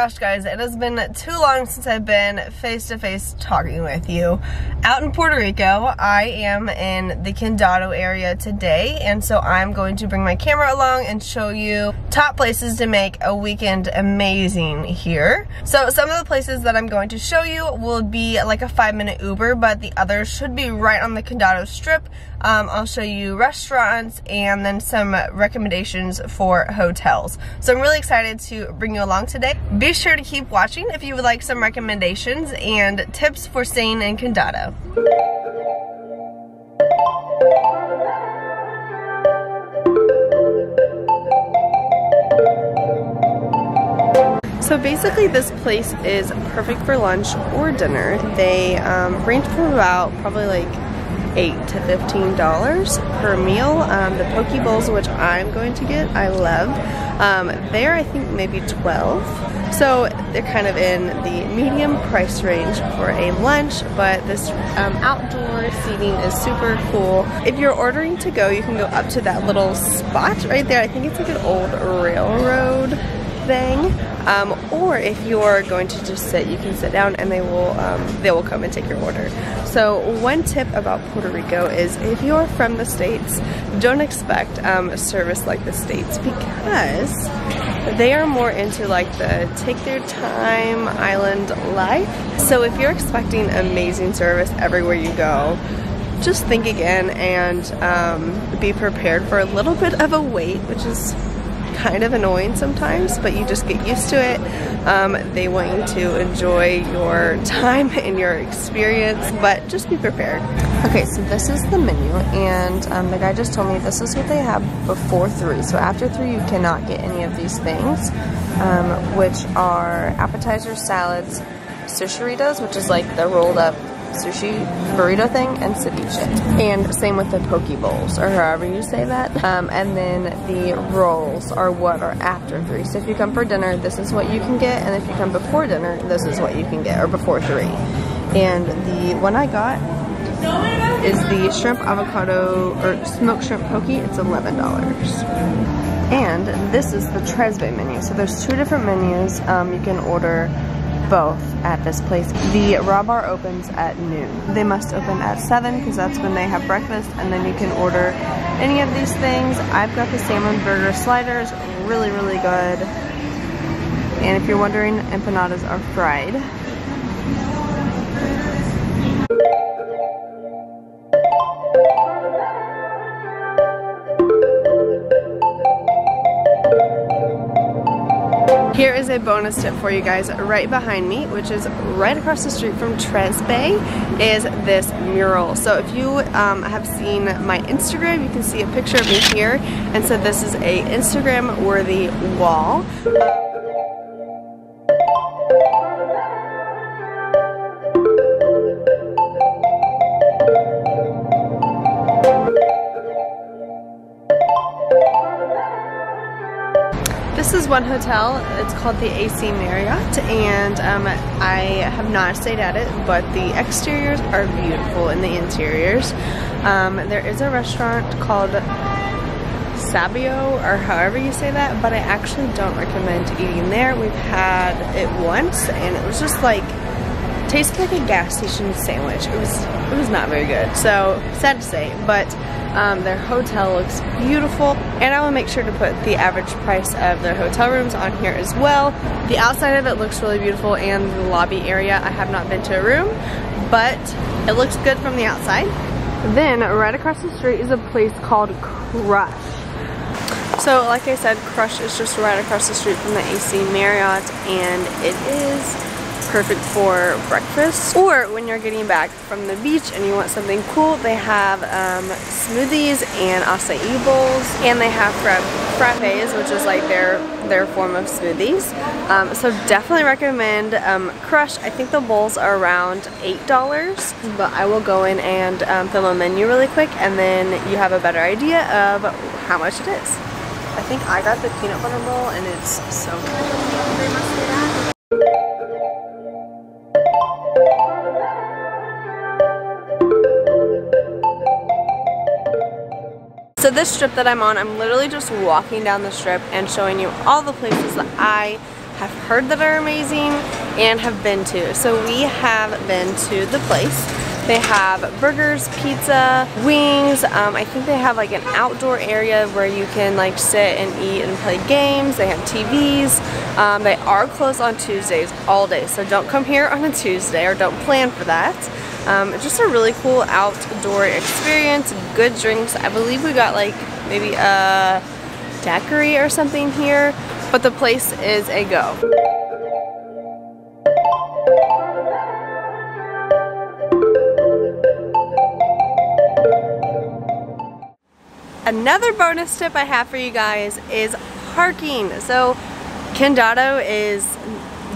gosh, guys, it has been too long since I've been face-to-face talking with you. Out in Puerto Rico, I am in the Condado area today, and so I'm going to bring my camera along and show you top places to make a weekend amazing here. So some of the places that I'm going to show you will be like a 5-minute Uber, but the others should be right on the Condado Strip. I'll show you restaurants and then some recommendations for hotels. So I'm really excited to bring you along today. Be sure to keep watching if you would like some recommendations and tips for staying in Condado. So basically this place is perfect for lunch or dinner. They range from about probably like $8 to $15 per meal. The poke bowls, which I'm going to get, I love. They're I think maybe 12. So they're kind of in the medium price range for a lunch, but this outdoor seating is super cool. If you're ordering to go, you can go up to that little spot right there. I think it's like an old railroad thing. Or if you're going to just sit, you can sit down and they will come and take your order. So one tip about Puerto Rico is if you're from the States, don't expect service like the States, because they are more into like the take their time island life. So if you're expecting amazing service everywhere you go, just think again and be prepared for a little bit of a wait, which is kind of annoying sometimes, but you just get used to it. They want you to enjoy your time and your experience, but just be prepared. Okay, so this is the menu, and the guy just told me this is what they have before 3. So after 3, you cannot get any of these things, which are appetizers, salads, sushiritas, which is like the rolled up sushi burrito thing, and ceviche. And same with the poke bowls, or however you say that. And then the rolls are what are after 3. So if you come for dinner, this is what you can get, and if you come before dinner, this is what you can get, or before 3. And the one I got is the shrimp avocado, or smoked shrimp poke. It's $11. And this is the Trezbe menu. So there's 2 different menus. You can order both at this place. The raw bar opens at noon. They must open at 7 because that's when they have breakfast, and then you can order any of these things. I've got the salmon burger sliders, really, really good. And if you're wondering, empanadas are fried. Here is a bonus tip for you guys. Right behind me, which is right across the street from Tres Bay, is this mural. So if you have seen my Instagram, you can see a picture of me here. And so this is a Instagram worthy wall. This is one hotel. It's called the AC Marriott, and I have not stayed at it, but the exteriors are beautiful and the interiors. There is a restaurant called Sabio, or however you say that, but I actually don't recommend eating there. We've had it once, and it was just like, tasted like a gas station sandwich. It was not very good, so sad to say, but their hotel looks beautiful, and I will make sure to put the average price of their hotel rooms on here as well. The outside of it looks really beautiful, and the lobby area, I have not been to a room, but it looks good from the outside. Then right across the street is a place called Crush. So like I said, Crush is just right across the street from the AC Marriott, and it is perfect for breakfast, or when you're getting back from the beach and you want something cool. They have smoothies and acai bowls, and they have frappes, which is like their form of smoothies. So definitely recommend Crush. I think the bowls are around $8, but I will go in and film a menu really quick, and then you have a better idea of how much it is. I think I got the peanut butter roll, and it's so good. So this strip that I'm on, I'm literally just walking down the strip and showing you all the places that I have heard that are amazing, and have been to. So we have been to the place. They have burgers, pizza, wings. I think they have like an outdoor area where you can like sit and eat and play games. They have TVs. They are closed on Tuesdays all day, so don't come here on a Tuesday or don't plan for that. Just a really cool outdoor experience, good drinks. I believe we got like maybe a daiquiri or something here, but the place is a go. Another bonus tip I have for you guys is parking. So Condado is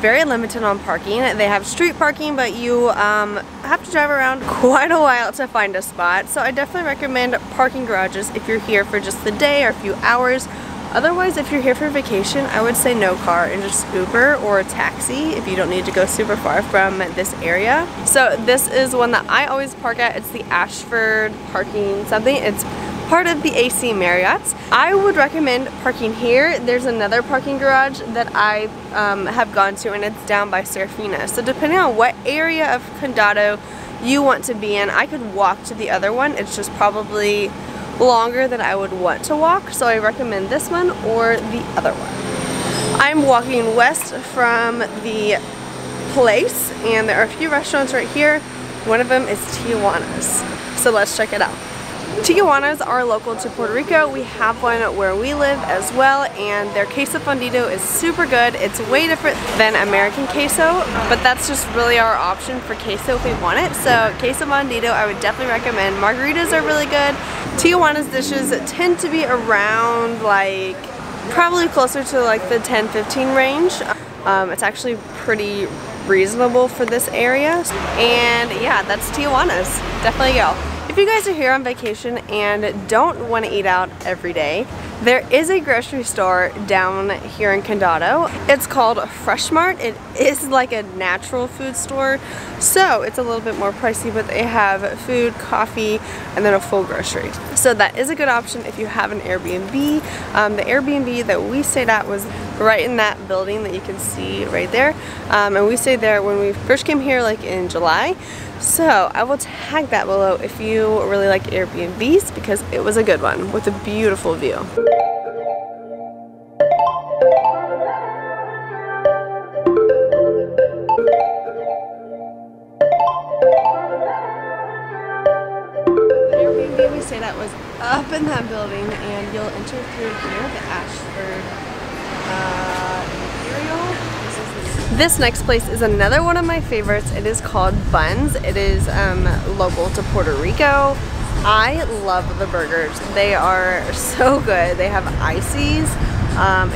very limited on parking. They have street parking, but you have to drive around quite a while to find a spot. So I definitely recommend parking garages if you're here for just the day or a few hours. Otherwise, if you're here for vacation, I would say no car and just Uber or a taxi if you don't need to go super far from this area. So this is one that I always park at. It's the Ashford parking something. It's part of the AC Marriott's. I would recommend parking here. There's another parking garage that I have gone to, and it's down by Serafina. So depending on what area of Condado you want to be in, I could walk to the other one. It's just probably longer than I would want to walk, so I recommend this one or the other one. I'm walking west from the place, and there are a few restaurants right here. One of them is Tijuana's, so let's check it out. Tijuana's are local to Puerto Rico. We have one where we live as well, and their queso fundido is super good. It's way different than American queso, but that's just really our option for queso if we want it. So queso fundido, I would definitely recommend. Margaritas are really good. Tijuana's dishes tend to be around like probably closer to like the 10-15 range. It's actually pretty reasonable for this area. And yeah, that's Tijuana's. Definitely go. If you guys are here on vacation and don't want to eat out every day, there is a grocery store down here in Condado. It's called Freshmart. It is like a natural food store, so it's a little bit more pricey, but they have food, coffee, and then a full grocery. So that is a good option if you have an Airbnb. The Airbnb that we stayed at was right in that building that you can see right there. And we stayed there when we first came here like in July. So I will tag that below if you really like Airbnbs, because it was a good one with a beautiful view. The Airbnb we stayed at was up in that building, and you'll enter through here, the Ashford. This next place is another one of my favorites. It is called Buns. It is local to Puerto Rico. I love the burgers. They are so good. They have ices.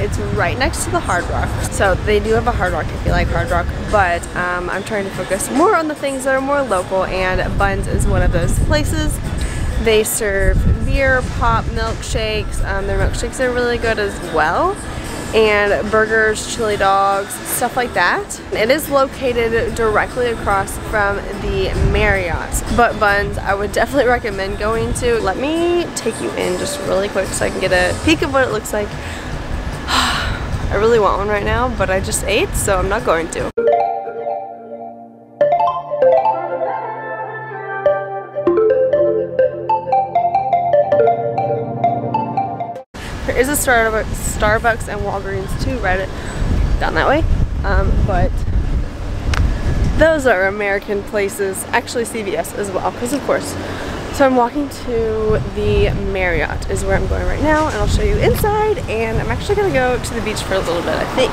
It's right next to the Hard Rock. So they do have a Hard Rock if you like Hard Rock, but I'm trying to focus more on the things that are more local, and Buns is one of those places. They serve beer, pop, milkshakes. Their milkshakes are really good as well, and burgers, chili dogs, stuff like that. It is located directly across from the Marriott. But Buns, I would definitely recommend going to. Let me take you in just really quick so I can get a peek of what it looks like. I really want one right now, but I just ate, so I'm not going to. There is a Starbucks and Walgreens too, right down that way, but those are American places. Actually CVS as well, because of course. So I'm walking to the Marriott is where I'm going right now, and I'll show you inside, and I'm actually going to go to the beach for a little bit, I think.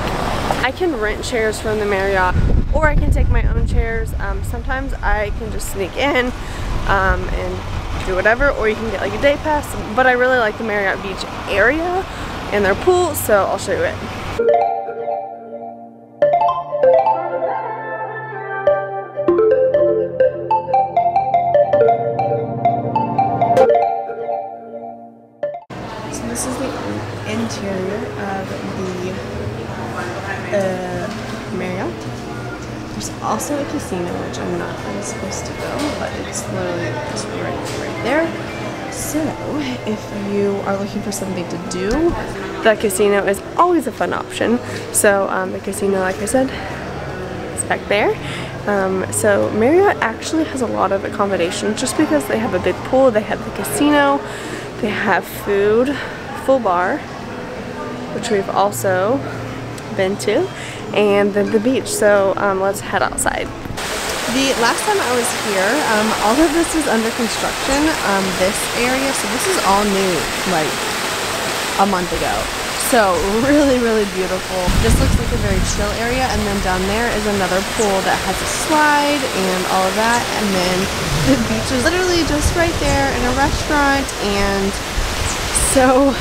I can rent chairs from the Marriott, or I can take my own chairs. Sometimes I can just sneak in and do whatever, or you can get like a day pass, but I really like the Marriott Beach area and their pool, so I'll show you it. So this is the interior of the Marriott. There's also a casino, which I'm not supposed to go, but it's literally just right there. So, if you are looking for something to do, the casino is always a fun option. So, the casino, like I said, is back there. So Marriott actually has a lot of accommodations just because they have a big pool, they have the casino, they have food, full bar, which we've also been to, and then the beach. So let's head outside. The last time I was here, all of this was under construction, this area, so this is all new, like a month ago. So really beautiful. This looks like a very chill area, and then down there is another pool that has a slide and all of that, and then the beach is literally just right there in a restaurant, and so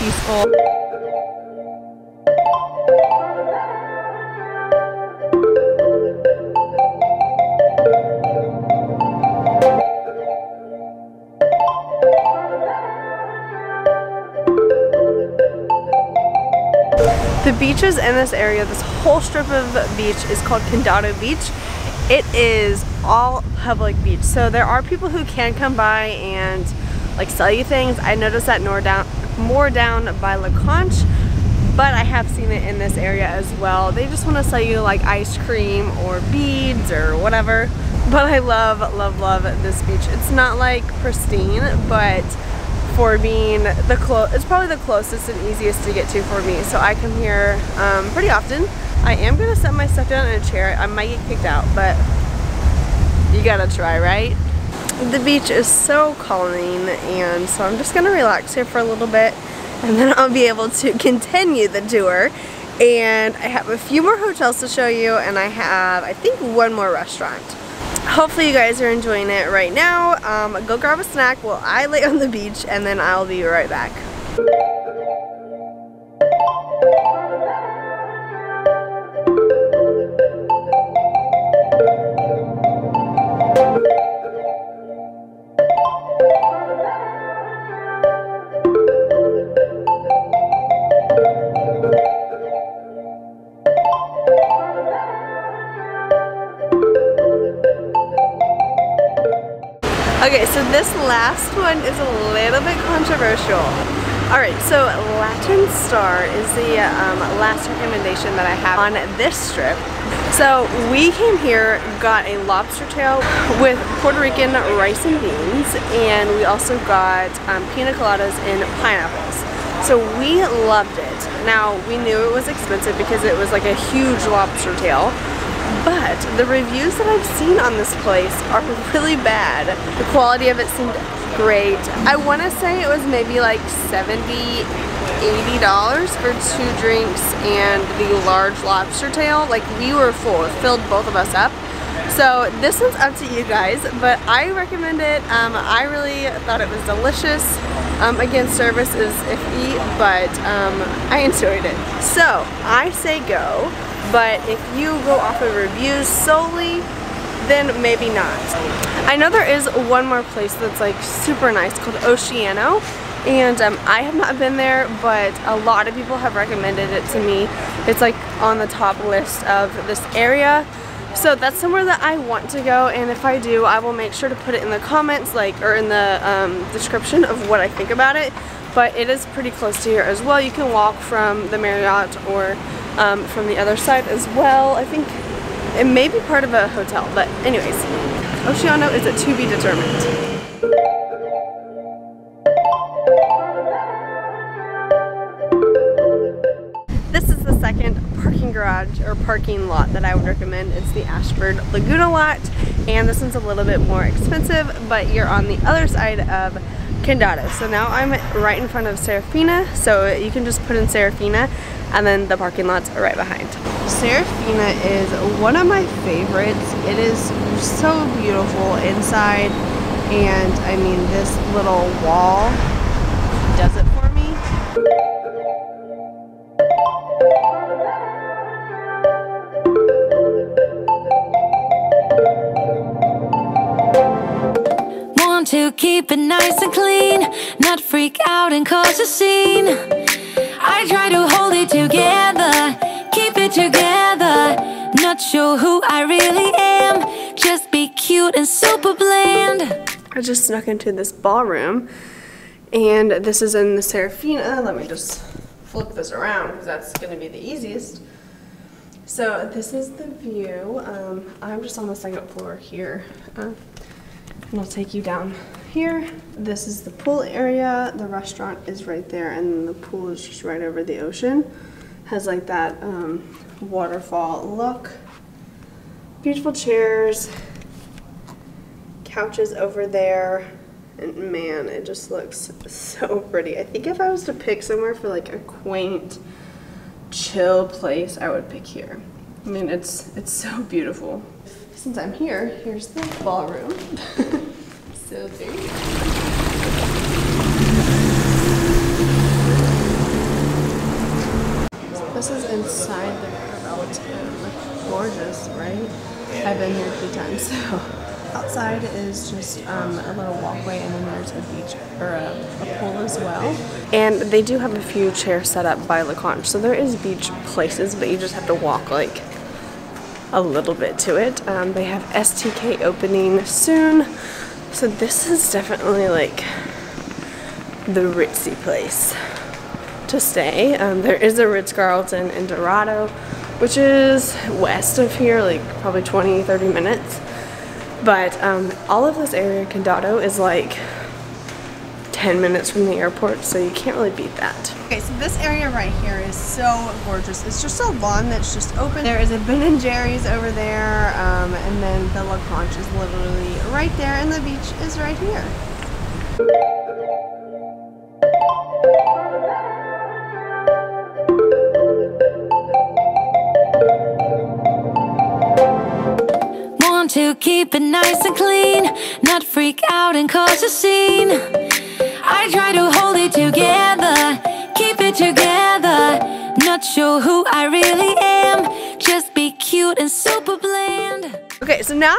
peaceful. The beaches in this area, this whole strip of beach is called Condado Beach. It is all public beach. So there are people who can come by and like sell you things. I noticed that more down by La Concha, but I have seen it in this area as well. They just want to sell you like ice cream or beads or whatever. But I love this beach. It's not like pristine, but for being the it's probably the closest and easiest to get to for me, so I come here pretty often. I am gonna set my stuff down in a chair. I might get kicked out, but you gotta try, right? The beach is so calming, and so I'm just gonna relax here for a little bit, and then I'll be able to continue the tour. And I have a few more hotels to show you, and I have, I think, one more restaurant. Hopefully you guys are enjoying it right now. Go grab a snack while I lay on the beach, and then I'll be right back. Okay, so this last one is a little bit controversial. Alright, so Latin Star is the last recommendation that I have on this strip. So we came here, got a lobster tail with Puerto Rican rice and beans, and we also got pina coladas and pineapples. So we loved it. Now, we knew it was expensive because it was like a huge lobster tail, but the reviews that I've seen on this place are really bad. The quality of it seemed great. I want to say it was maybe like $70, $80 for 2 drinks and the large lobster tail. Like, we were full. It filled both of us up. So this one's up to you guys, but I recommend it. I really thought it was delicious. Again, service is iffy, but I enjoyed it. So I say go. But if you go off of reviews solely, then maybe not. I know there is one more place that's like super nice called Oceano, and I have not been there, but a lot of people have recommended it to me. It's like on the top list of this area. So that's somewhere that I want to go, and if I do, I will make sure to put it in the comments, like, or in the description of what I think about it. But it is pretty close to here as well. You can walk from the Marriott or from the other side as well. I think it may be part of a hotel, but anyways, Oceano is a to be determined. This is the second parking garage or parking lot that I would recommend. It's the Ashford Laguna lot, and this one's a little bit more expensive, but you're on the other side of Condado. So now I'm right in front of Serafina, so you can just put in Serafina, and then the parking lot's right behind. Serafina is one of my favorites. It is so beautiful inside, and I mean, this little wall does it for me. Want to keep it nice and clean, not freak out and cause a scene. I try to hold it together, keep it together. Not sure who I really am, just be cute and super bland. I just snuck into this ballroom, and this is in the Serafina. Let me just flip this around because that's going to be the easiest. So this is the view. I'm just on the second floor here, and I'll take you down here. This is the pool area. The restaurant is right there, and the pool is just right over the ocean. Has like that waterfall look. Beautiful chairs, couches over there, and man, it just looks so pretty. I think if I was to pick somewhere for like a quaint, chill place, I would pick here. I mean, it's so beautiful. Since I'm here, here's the ballroom. So there you go. This is inside the Roosevelt, and gorgeous, right? I've been here a few times, so. Outside is just a little walkway, and then there's a beach, or a pool as well. And they do have a few chairs set up by La Concha, so there is beach places, but you just have to walk like a little bit to it. They have STK opening soon, so this is definitely like the ritzy place to stay. There is a Ritz-Carlton in Dorado, which is west of here, like probably 20-30 minutes, but all of this area, Condado, is like 10 minutes from the airport, so you can't really beat that. Okay, so this area right here is so gorgeous. It's just a lawn that's just open. There is a Ben and Jerry's over there, and then the La Concha is literally right there, and the beach is right here. To keep it nice and clean, not freak out and cause a scene. I try to hold it together, keep it together. Not sure who I really am, just be cute and super bland. Okay, so now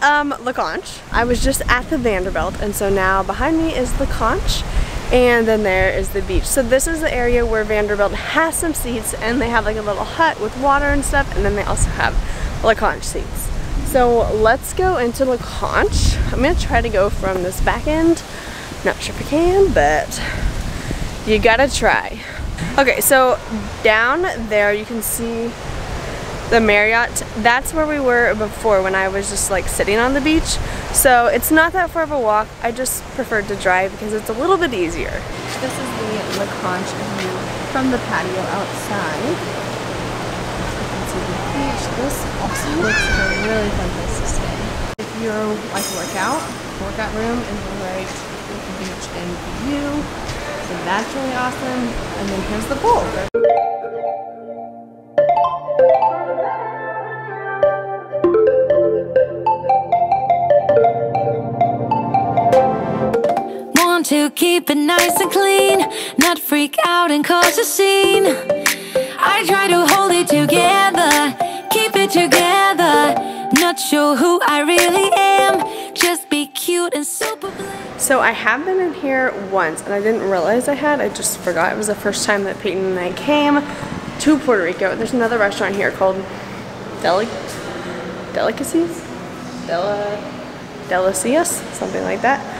I'm at La Concha. I was just at the Vanderbilt, and so now behind me is La Concha, and then there is the beach. So this is the area where Vanderbilt has some seats, and they have like a little hut with water and stuff, and then they also have La Concha seats. So let's go into La Concha. I'm gonna try to go from this back end. Not sure if I can, but you gotta try. Okay, so down there you can see the Marriott. That's where we were before when I was just like sitting on the beach. So it's not that far of a walk. I just preferred to drive because it's a little bit easier. This is the La Concha view from the patio outside. This also looks like a really fun place to stay. If you're like workout room is right with the beach and view, so that's really awesome. And then here's the pool. Want to keep it nice and clean, not freak out and cause a scene. I try to hold it together, keep it together, not sure who I really am, just be cute and super bland. So I have been in here once, and I didn't realize I had. I just forgot. It was the first time that Peyton and I came to Puerto Rico. There's another restaurant here called Delicias, something like that.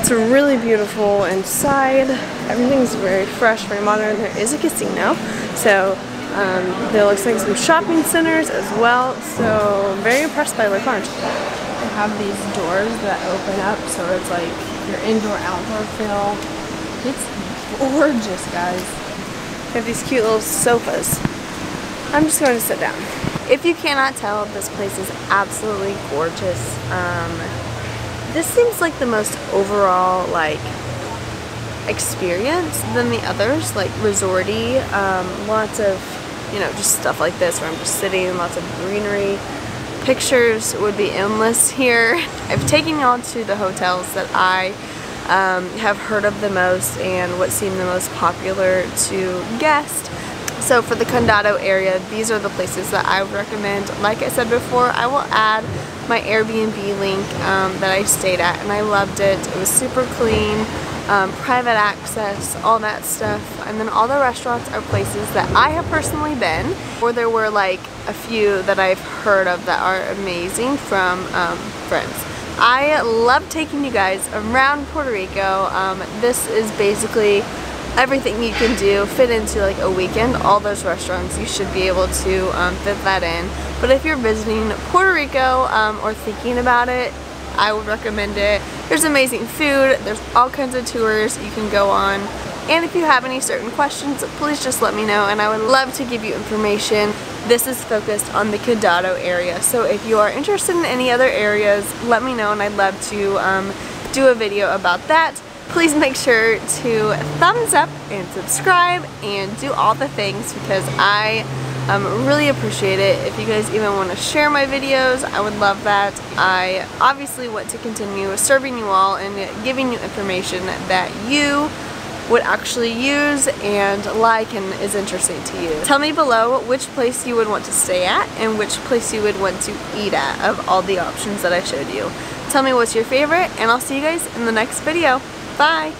It's really beautiful inside. Everything's very fresh, very modern. There is a casino, so there looks like some shopping centers as well, so I'm very impressed by La Concha. They have these doors that open up, so it's like your indoor-outdoor feel. It's gorgeous, guys. They have these cute little sofas. I'm just going to sit down. If you cannot tell, this place is absolutely gorgeous. This seems like the most overall, like, experience than the others, like resorty. Lots of, you know, just stuff like this where I'm just sitting, lots of greenery. Pictures would be endless here. I've taken y'all to the hotels that I have heard of the most and what seemed the most popular to guests. So for the Condado area, these are the places that I would recommend. Like I said before, I will add my Airbnb link that I stayed at, and I loved it. It was super clean. Private access, all that stuff. And then all the restaurants are places that I have personally been, or there were like a few that I've heard of that are amazing from friends. I love taking you guys around Puerto Rico. This is basically everything you can do fit into like a weekend. All those restaurants, you should be able to fit that in. But if you're visiting Puerto Rico or thinking about it, I would recommend it. There's amazing food, there's all kinds of tours you can go on. And if you have any certain questions, please just let me know and I would love to give you information. This is focused on the Condado area, so if you are interested in any other areas, let me know and I'd love to do a video about that. Please make sure to thumbs up and subscribe and do all the things, because I really appreciate it. If you guys even want to share my videos, I would love that. I obviously want to continue serving you all and giving you information that you would actually use and like and is interesting to you. Tell me below which place you would want to stay at and which place you would want to eat at of all the options that I showed you. Tell me what's your favorite, and I'll see you guys in the next video. Bye!